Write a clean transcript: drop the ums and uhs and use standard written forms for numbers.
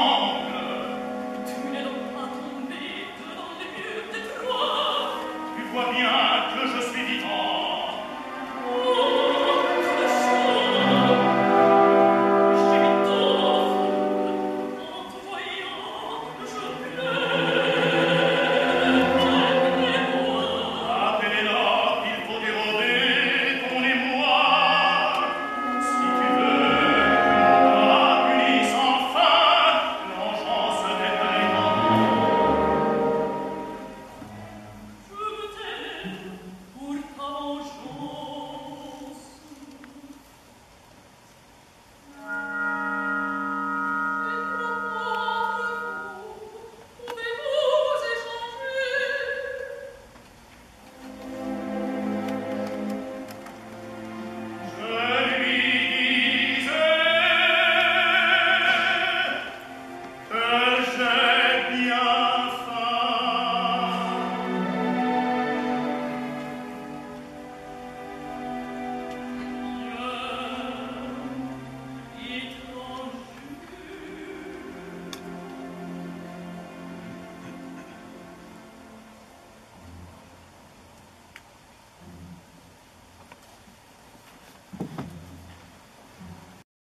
Oh!